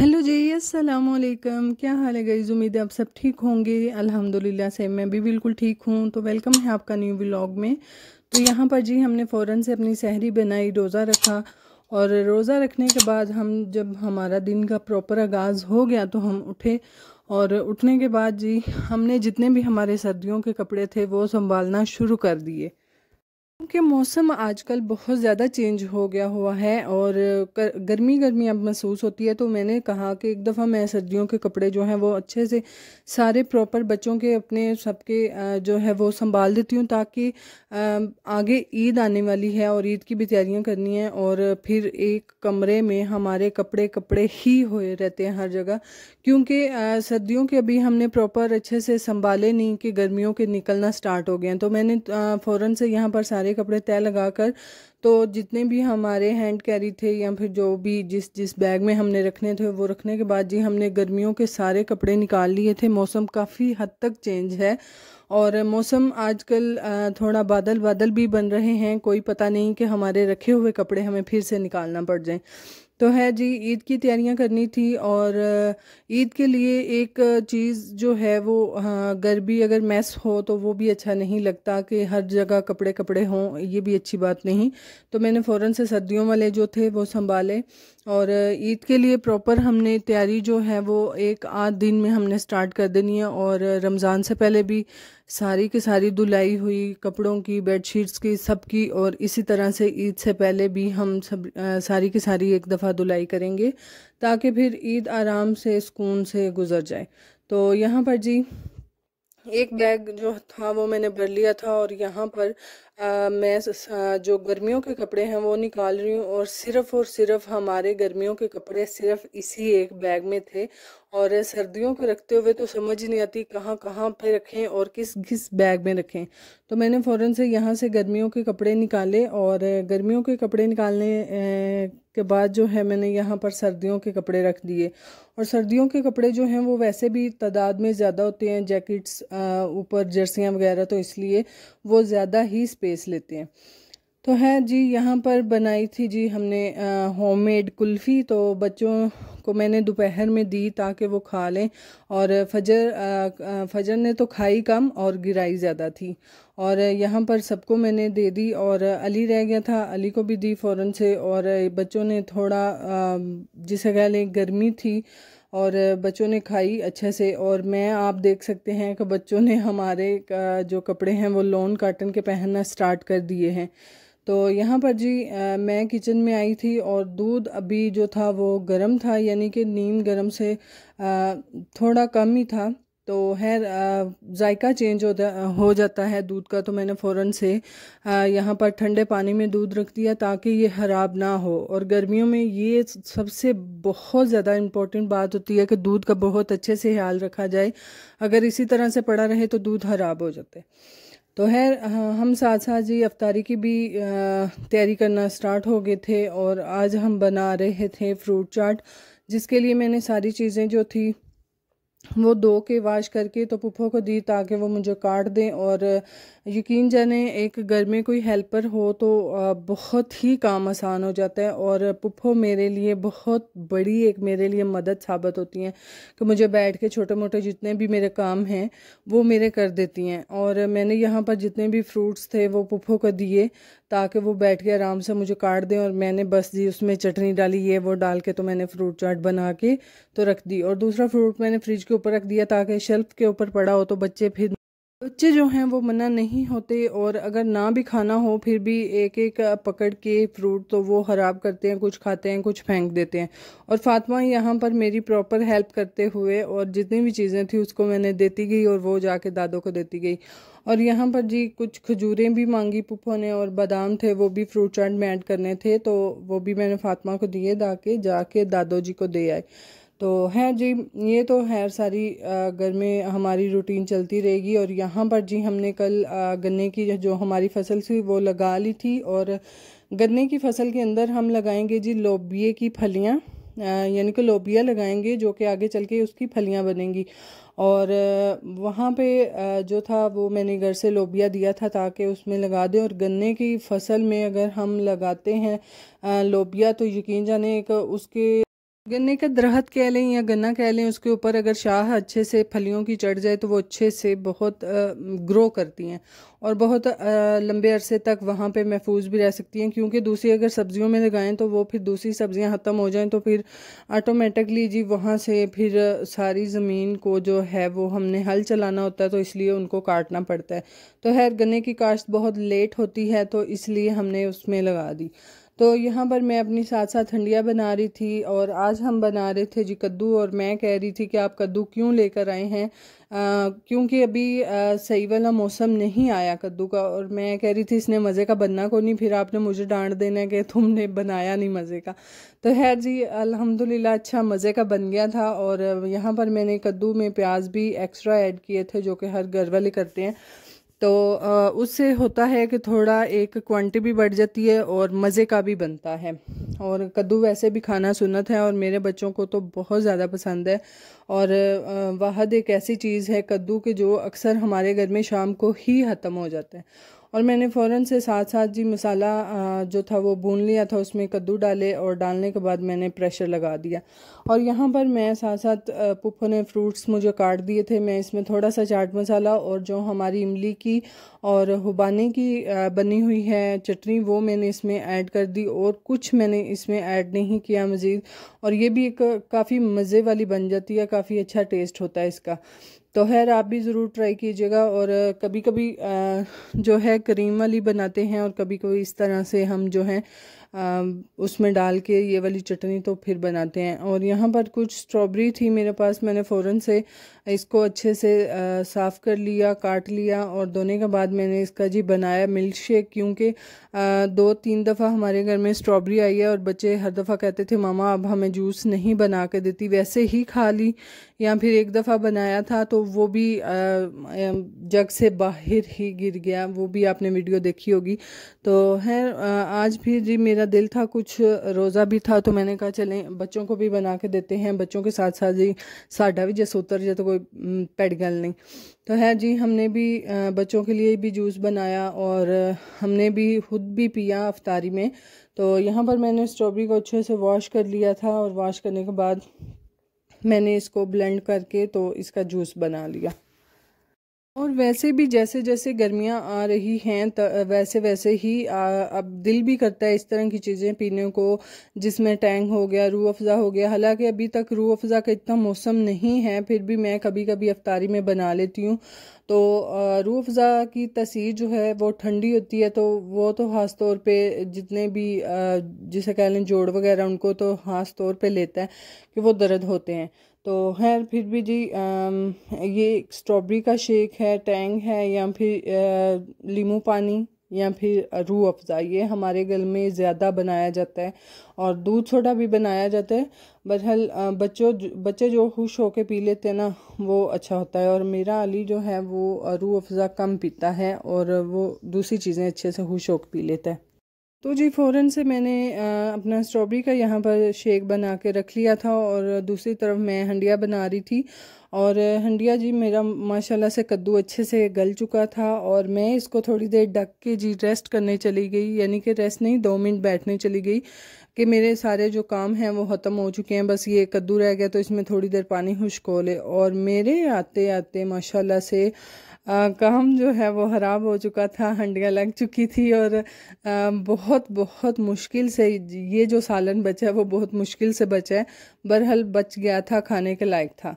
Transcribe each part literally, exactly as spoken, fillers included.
Hello जी, अस्सलाम वालेकुम। क्या हाल है गाइस, उम्मीद है आप सब ठीक होंगे। अल्हम्दुलिल्लाह से मैं भी बिल्कुल ठीक हूँ। तो वेलकम है आपका न्यू व्लॉग में। तो यहाँ पर जी हमने फ़ौरन से अपनी सहरी बनाई, रोज़ा रखा और रोज़ा रखने के बाद हम जब हमारा दिन का प्रॉपर आगाज़ हो गया तो हम उठे और उठने के बाद जी हमने जितने भी हमारे सर्दियों के कपड़े थे वो संभालना शुरू कर दिए, क्योंकि मौसम आजकल बहुत ज़्यादा चेंज हो गया हुआ है और गर्मी गर्मी अब महसूस होती है। तो मैंने कहा कि एक दफ़ा मैं सर्दियों के कपड़े जो हैं वो अच्छे से सारे प्रॉपर बच्चों के अपने सबके जो है वो संभाल देती हूँ, ताकि आगे ईद आने वाली है और ईद की भी तैयारियाँ करनी है। और फिर एक कमरे में हमारे कपड़े कपड़े ही हुए रहते हैं हर जगह, क्योंकि सर्दियों के अभी हमने प्रॉपर अच्छे से संभाले नहीं कि गर्मियों के निकलना स्टार्ट हो गए हैं। तो मैंने फ़ौरन से यहाँ पर सारे कपड़े तय लगा कर, तो जितने भी हमारे हैंड कैरी थे या फिर जो भी जिस जिस बैग में हमने रखने थे वो रखने के बाद जी हमने गर्मियों के सारे कपड़े निकाल लिए थे। मौसम काफ़ी हद तक चेंज है और मौसम आजकल थोड़ा बादल बादल भी बन रहे हैं, कोई पता नहीं कि हमारे रखे हुए कपड़े हमें फिर से निकालना पड़ जाए। तो है जी, ईद की तैयारियां करनी थी और ईद के लिए एक चीज़ जो है वो घर भी अगर मैस हो तो वो भी अच्छा नहीं लगता कि हर जगह कपड़े कपड़े हों, ये भी अच्छी बात नहीं। तो मैंने फ़ौरन से सर्दियों वाले जो थे वो संभाले और ईद के लिए प्रॉपर हमने तैयारी जो है वो एक आध दिन में हमने स्टार्ट कर देनी है। और रमज़ान से पहले भी सारी की सारी धुलाई हुई कपड़ों की, बेडशीट्स की, सब की, और इसी तरह से ईद से पहले भी हम सब आ, सारी की सारी एक दफ़ा धुलाई करेंगे, ताकि फिर ईद आराम से सुकून से गुजर जाए। तो यहाँ पर जी एक बैग जो था वो मैंने भर लिया था और यहाँ पर आ, मैं जो गर्मियों के कपड़े हैं वो निकाल रही हूँ और सिर्फ़ और सिर्फ हमारे गर्मियों के कपड़े सिर्फ इसी एक बैग में थे। और सर्दियों को रखते हुए तो समझ ही नहीं आती कहाँ कहाँ पे रखें और किस किस बैग में रखें। तो मैंने फ़ौरन से यहाँ से गर्मियों के कपड़े निकाले और गर्मियों के कपड़े निकालने ए, के बाद जो है मैंने यहाँ पर सर्दियों के कपड़े रख दिए। और सर्दियों के कपड़े जो हैं वो वैसे भी तादाद में ज़्यादा होते हैं, जैकेट्स ऊपर जर्सियाँ वगैरह, तो इसलिए वो ज़्यादा ही स्पेस लेते हैं। तो है जी, यहाँ पर बनाई थी जी हमने होममेड कुल्फ़ी, तो बच्चों को मैंने दोपहर में दी ताकि वो खा लें। और फजर आ, फजर ने तो खाई कम और गिराई ज़्यादा थी, और यहाँ पर सबको मैंने दे दी। और अली रह गया था, अली को भी दी फ़ौरन से। और बच्चों ने थोड़ा आ, जिसे कह लें गर्मी थी और बच्चों ने खाई अच्छे से। और मैं आप देख सकते हैं कि बच्चों ने हमारे जो कपड़े हैं वो लॉन काटन के पहनना स्टार्ट कर दिए हैं। तो यहाँ पर जी आ, मैं किचन में आई थी और दूध अभी जो था वो गर्म था, यानी कि नीम गर्म से आ, थोड़ा कम ही था। तो है जायका चेंज होता हो जाता है दूध का, तो मैंने फ़ौरन से यहाँ पर ठंडे पानी में दूध रख दिया ताकि ये ख़राब ना हो। और गर्मियों में ये सबसे बहुत ज़्यादा इम्पोर्टेंट बात होती है कि दूध का बहुत अच्छे से ख्याल रखा जाए, अगर इसी तरह से पड़ा रहे तो दूध ख़राब हो जाता है। तो है हम साथ साथ जी अफ्तारी की भी तैयारी करना स्टार्ट हो गए थे और आज हम बना रहे थे फ्रूट चाट, जिसके लिए मैंने सारी चीज़ें जो थी वो धो के वाश करके तो पुप्पो को दी ताकि वो मुझे काट दें। और यकीन जाने एक घर में कोई हेल्पर हो तो बहुत ही काम आसान हो जाता है। और पुप्पो मेरे लिए बहुत बड़ी एक मेरे लिए मदद साबित होती हैं कि मुझे बैठ के छोटे मोटे जितने भी मेरे काम हैं वो मेरे कर देती हैं। और मैंने यहाँ पर जितने भी फ्रूट्स थे वो पुप्पो को दिए ताकि वो बैठ के आराम से मुझे काट दें। और मैंने बस जी उसमें चटनी डाली, ये वो डाल के तो मैंने फ्रूट चाट बना के तो रख दी। और दूसरा फ्रूट मैंने फ्रिज के ऊपर रख दिया ताकि शेल्फ के ऊपर पड़ा हो तो बच्चे फिर बच्चे जो हैं वो मना नहीं होते, और अगर ना भी खाना हो फिर भी एक एक पकड़ के फ्रूट तो वो ख़राब करते हैं, कुछ खाते हैं, कुछ फेंक देते हैं। और फातिमा यहाँ पर मेरी प्रॉपर हेल्प करते हुए, और जितनी भी चीज़ें थी उसको मैंने देती गई और वो जाके दादों को देती गई। और यहाँ पर जी कुछ खजूरें भी मांगी पुप्पो ने, और बादाम थे वो भी फ्रूट चाट में ऐड करने थे, तो वो भी मैंने फातिमा को दिए ताकि जाके दादो जी को दे आए। तो है जी, ये तो है सारी घर में हमारी रूटीन चलती रहेगी। और यहाँ पर जी हमने कल गन्ने की जो हमारी फसल थी वो लगा ली थी, और गन्ने की फसल के अंदर हम लगाएंगे जी लोबिये की फलियाँ, यानी कि लोबिया लगाएंगे जो कि आगे चल के उसकी फलियाँ बनेंगी। और वहाँ पे जो था वो मैंने घर से लोबिया दिया था ताकि उसमें लगा दें। और गन्ने की फसल में अगर हम लगाते हैं लोबिया तो यकीन जाने एक उसके गन्ने का दरख्त कह लें या गन्ना कह लें, उसके ऊपर अगर शाह अच्छे से फलियों की चढ़ जाए तो वो अच्छे से बहुत ग्रो करती हैं और बहुत लंबे अरसे तक वहाँ पे महफूज भी रह सकती हैं। क्योंकि दूसरी अगर सब्जियों में लगाएं तो वो फिर दूसरी सब्जियां ख़त्म हो जाएं तो फिर ऑटोमेटिकली जी वहाँ से फिर सारी ज़मीन को जो है वो हमने हल चलाना होता है, तो इसलिए उनको काटना पड़ता है। तो खैर गन्ने की काश्त बहुत लेट होती है तो इसलिए हमने उसमें लगा दी। तो यहाँ पर मैं अपनी साथ साथ ठंडिया बना रही थी और आज हम बना रहे थे जी कद्दू। और मैं कह रही थी कि आप कद्दू क्यों लेकर आए हैं, क्योंकि अभी आ, सही वाला मौसम नहीं आया कद्दू का। और मैं कह रही थी इसने मज़े का बनना को नहीं, फिर आपने मुझे डांट देना कि तुमने बनाया नहीं मज़े का। तो खैर जी अल्हम्दुलिल्लाह अच्छा मज़े का बन गया था। और यहाँ पर मैंने कद्दू में प्याज भी एक्स्ट्रा ऐड किए थे, जो कि हर घर वाले करते हैं। तो उससे होता है कि थोड़ा एक क्वांटिटी भी बढ़ जाती है और मज़े का भी बनता है। और कद्दू वैसे भी खाना सुन्नत है और मेरे बच्चों को तो बहुत ज़्यादा पसंद है। और वाहद एक ऐसी चीज़ है कद्दू के जो अक्सर हमारे घर में शाम को ही ख़त्म हो जाते हैं। और मैंने फ़ौरन से साथ साथ जी मसाला जो था वो भून लिया था, उसमें कद्दू डाले और डालने के बाद मैंने प्रेशर लगा दिया। और यहाँ पर मैं साथ साथ पुप्पो ने फ्रूट्स मुझे काट दिए थे, मैं इसमें थोड़ा सा चाट मसाला और जो हमारी इमली की और हुबाने की बनी हुई है चटनी वो मैंने इसमें ऐड कर दी और कुछ मैंने इसमें ऐड नहीं किया मज़ीद। और ये भी एक काफ़ी मज़े वाली बन जाती है, काफ़ी अच्छा टेस्ट होता है इसका। तो खैर आप भी ज़रूर ट्राई कीजिएगा। और कभी कभी जो है करीम वाली बनाते हैं और कभी कभी इस तरह से हम जो है उसमें डाल के ये वाली चटनी तो फिर बनाते हैं। और यहाँ पर कुछ स्ट्रॉबेरी थी मेरे पास, मैंने फ़ौरन से इसको अच्छे से साफ़ कर लिया, काट लिया और धोने के बाद मैंने इसका जी बनाया मिल्क शेक। क्योंकि दो तीन दफ़ा हमारे घर में स्ट्रॉबेरी आई है और बच्चे हर दफ़ा कहते थे मामा अब हमें जूस नहीं बना के देती, वैसे ही खा ली। या फिर एक दफ़ा बनाया था तो वो भी जग से बाहर ही गिर गया, वो भी आपने वीडियो देखी होगी। तो है आज भी जी मेरा दिल था, कुछ रोज़ा भी था, तो मैंने कहा चलें बच्चों को भी बना के देते हैं, बच्चों के साथ साथ जी साढ़ा भी जैसे उतर जाए तो कोई पेड़ गल नहीं। तो है जी हमने भी बच्चों के लिए भी जूस बनाया और हमने भी खुद भी पिया अफ्तारी में। तो यहाँ पर मैंने स्ट्रॉबेरी को अच्छे से वॉश कर लिया था और वॉश करने के बाद मैंने इसको ब्लेंड करके तो इसका जूस बना लिया। और वैसे भी जैसे जैसे गर्मियां आ रही हैं वैसे वैसे ही आ, अब दिल भी करता है इस तरह की चीज़ें पीने को, जिसमें टैंग हो गया, रूह अफ़ज़ा हो गया। हालांकि अभी तक रूह अफ़ज़ा का इतना मौसम नहीं है, फिर भी मैं कभी कभी अफ्तारी में बना लेती हूँ। तो रूह अफ़ज़ा की तसीर जो है वो ठंडी होती है, तो वो तो ख़ास तौर पे जितने भी जिसे कह लें जोड़ वगैरह उनको तो ख़ास तौर पे लेता है कि वो दर्द होते हैं। तो खैर फिर भी जी ये स्ट्रॉबेरी का शेक है, टैंग है, या फिर लीमू पानी या फिर रूह अफ़ज़ा, ये हमारे घर में ज़्यादा बनाया जाता है। और दूध सोडा भी बनाया जाता है। बहरहाल बच्चों बच्चे जो खुश होकर पी लेते हैं ना वो अच्छा होता है। और मेरा अली जो है वो रूह अफ़ज़ा कम पीता है और वो दूसरी चीज़ें अच्छे से खुश होकर पी लेता है। तो जी फ़ौरन से मैंने अपना स्ट्रॉबेरी का यहाँ पर शेक बना के रख लिया था और दूसरी तरफ मैं हंडिया बना रही थी। और हंडिया जी मेरा माशाल्लाह से कद्दू अच्छे से गल चुका था और मैं इसको थोड़ी देर ढक के जी रेस्ट करने चली गई, यानी कि रेस्ट नहीं दो मिनट बैठने चली गई कि मेरे सारे जो काम हैं वो ख़त्म हो चुके हैं, बस ये कद्दू रह गया तो इसमें थोड़ी देर पानी खुश्क हो ले। और मेरे आते आते माशाल्लाह से आ, काम जो है वो ख़राब हो चुका था, हंडिया लग चुकी थी। और आ, बहुत बहुत मुश्किल से ये जो सालन बचा है वो बहुत मुश्किल से बचा है, बहरहाल बच गया था, खाने के लायक था।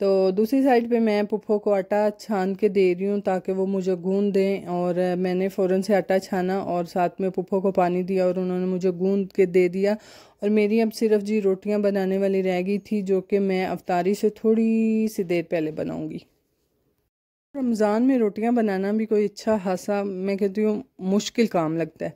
तो दूसरी साइड पे मैं पुप्पो को आटा छान के दे रही हूँ ताकि वो मुझे गूँध दें। और मैंने फ़ौरन से आटा छाना और साथ में पुप्पो को पानी दिया और उन्होंने मुझे गूँध के दे दिया। और मेरी अब सिर्फ जी रोटियाँ बनाने वाली रह गई थी, जो कि मैं अफ्तारी से थोड़ी सी देर पहले बनाऊँगी। रमज़ान में रोटियां बनाना भी कोई अच्छा खासा मैं कहती हूँ मुश्किल काम लगता है।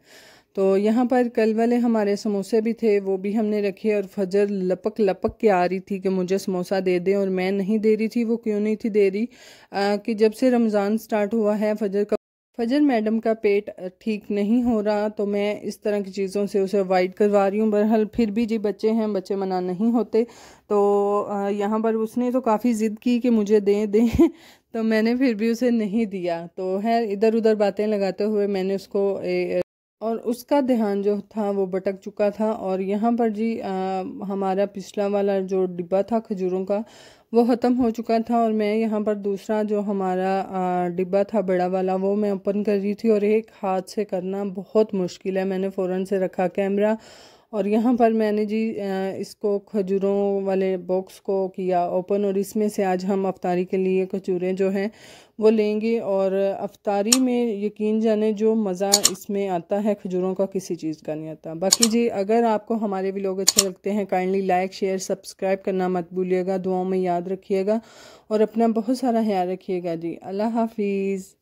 तो यहाँ पर कल वाले हमारे समोसे भी थे, वो भी हमने रखे। और फजर लपक लपक के आ रही थी कि मुझे समोसा दे दें और मैं नहीं दे रही थी। वो क्यों नहीं थी दे रही आ, कि जब से रमज़ान स्टार्ट हुआ है फजर का फजर मैडम का पेट ठीक नहीं हो रहा, तो मैं इस तरह की चीज़ों से उसे अवॉइड करवा रही हूँ। बहरहाल फिर भी जी बच्चे हैं, बच्चे मना नहीं होते। तो यहाँ पर उसने तो काफ़ी ज़िद की कि मुझे दें दें, तो मैंने फिर भी उसे नहीं दिया। तो है इधर उधर बातें लगाते हुए मैंने उसको और उसका ध्यान जो था वो भटक चुका था। और यहाँ पर जी आ, हमारा पिछला वाला जो डिब्बा था खजूरों का वो ख़त्म हो चुका था और मैं यहाँ पर दूसरा जो हमारा डिब्बा था बड़ा वाला वो मैं ओपन कर रही थी और एक हाथ से करना बहुत मुश्किल है। मैंने फ़ौरन से रखा कैमरा और यहाँ पर मैंने जी इसको खजूरों वाले बॉक्स को किया ओपन और इसमें से आज हम अफ्तारी के लिए खजूरें जो हैं वो लेंगे। और अफ्तारी में यकीन जाने जो मज़ा इसमें आता है खजूरों का किसी चीज़ का नहीं आता। बाकी जी अगर आपको हमारे व्लॉग अच्छे लगते हैं काइंडली लाइक शेयर सब्सक्राइब करना मत भूलिएगा। दुआओं में याद रखिएगा और अपना बहुत सारा ख्याल रखिएगा जी। अल्लाह हाफिज़।